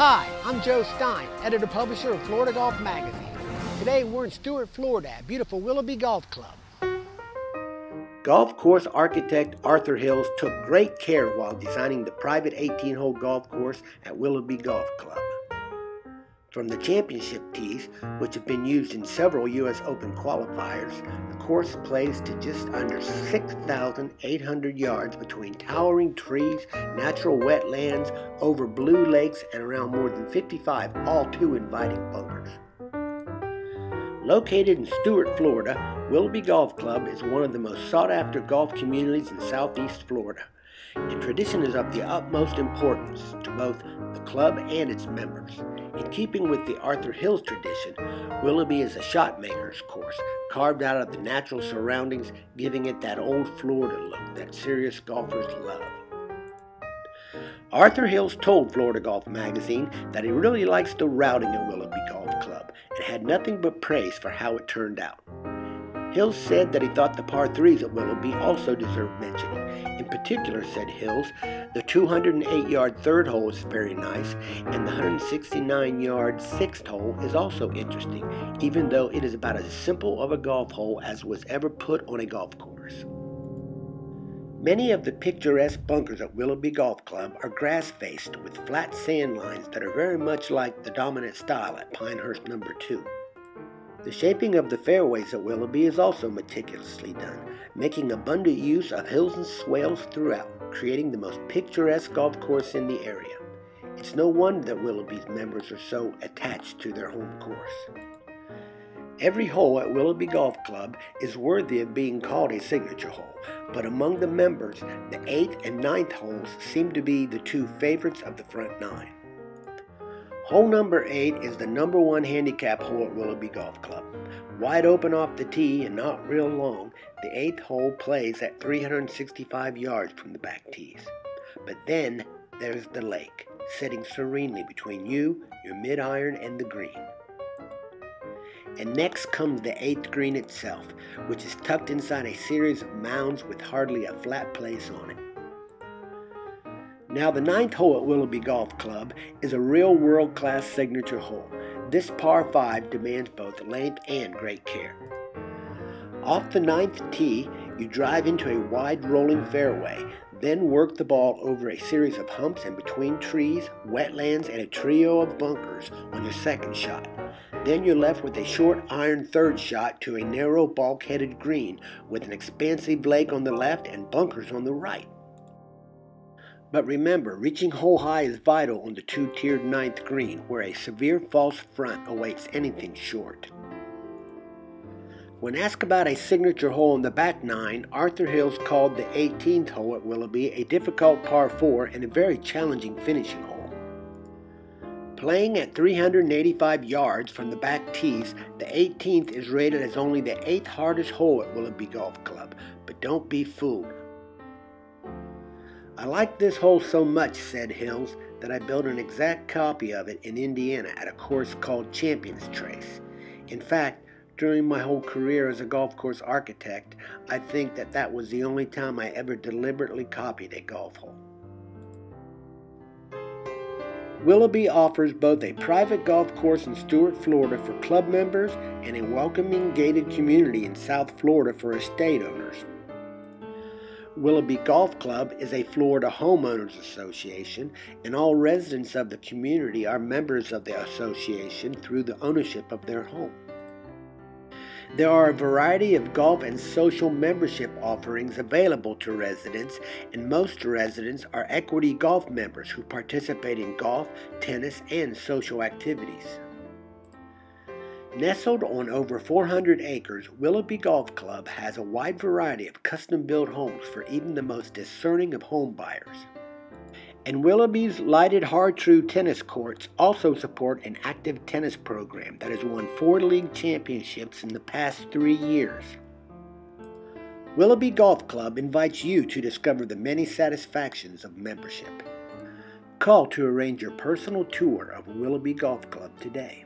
Hi, I'm Joe Stein, editor-publisher of Florida Golf Magazine. Today we're in Stuart, Florida at beautiful Willoughby Golf Club. Golf course architect Arthur Hills took great care while designing the private 18-hole golf course at Willoughby Golf Club. From the championship tees, which have been used in several U.S. Open qualifiers, the course plays to just under 6,800 yards between towering trees, natural wetlands, over blue lakes, and around more than 55 all-too-inviting bunkers. Located in Stuart, Florida, Willoughby Golf Club is one of the most sought-after golf communities in Southeast Florida, and tradition is of the utmost importance to both the club and its members. In keeping with the Arthur Hills tradition, Willoughby is a shot-maker's course, carved out of the natural surroundings, giving it that old Florida look that serious golfers love. Arthur Hills told Florida Golf Magazine that he really likes the routing at Willoughby Golf Club and had nothing but praise for how it turned out. Hills said that he thought the par 3s at Willoughby also deserved mentioning. In particular, said Hills, the 208-yard third hole is very nice, and the 169-yard sixth hole is also interesting, even though it is about as simple of a golf hole as was ever put on a golf course. Many of the picturesque bunkers at Willoughby Golf Club are grass-faced with flat sand lines that are very much like the dominant style at Pinehurst No. 2. The shaping of the fairways at Willoughby is also meticulously done, making abundant use of hills and swales throughout, creating the most picturesque golf course in the area. It's no wonder that Willoughby's members are so attached to their home course. Every hole at Willoughby Golf Club is worthy of being called a signature hole, but among the members, the 8th and 9th holes seem to be the two favorites of the front nine. Hole number 8 is the number 1 handicap hole at Willoughby Golf Club. Wide open off the tee and not real long, the 8th hole plays at 365 yards from the back tees. But then there's the lake, sitting serenely between you, your mid-iron, and the green. And next comes the 8th green itself, which is tucked inside a series of mounds with hardly a flat place on it. Now, the 9th hole at Willoughby Golf Club is a real world-class signature hole. This par 5 demands both length and great care. Off the 9th tee, you drive into a wide rolling fairway, then work the ball over a series of humps and between trees, wetlands, and a trio of bunkers on your second shot. Then you're left with a short iron third shot to a narrow bulk-headed green with an expansive lake on the left and bunkers on the right. But remember, reaching hole high is vital on the two-tiered 9th green, where a severe false front awaits anything short. When asked about a signature hole on the back nine, Arthur Hills called the 18th hole at Willoughby a difficult par 4 and a very challenging finishing hole. Playing at 385 yards from the back tees, the 18th is rated as only the 8th hardest hole at Willoughby Golf Club, but don't be fooled. I like this hole so much, said Hills, that I built an exact copy of it in Indiana at a course called Champions Trace. In fact, during my whole career as a golf course architect, I think that was the only time I ever deliberately copied a golf hole. Willoughby offers both a private golf course in Stuart, Florida for club members and a welcoming gated community in South Florida for estate owners. Willoughby Golf Club is a Florida Homeowners Association, and all residents of the community are members of the association through the ownership of their home. There are a variety of golf and social membership offerings available to residents, and most residents are equity golf members who participate in golf, tennis, and social activities. Nestled on over 400 acres, Willoughby Golf Club has a wide variety of custom-built homes for even the most discerning of home buyers. And Willoughby's lighted HarTru tennis courts also support an active tennis program that has won 4 league championships in the past 3 years. Willoughby Golf Club invites you to discover the many satisfactions of membership. Call to arrange your personal tour of Willoughby Golf Club today.